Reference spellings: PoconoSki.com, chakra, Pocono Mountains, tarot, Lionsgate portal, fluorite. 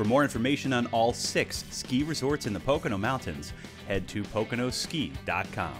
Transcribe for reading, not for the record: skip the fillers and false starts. For more information on all 6 ski resorts in the Pocono Mountains, head to PoconoSki.com.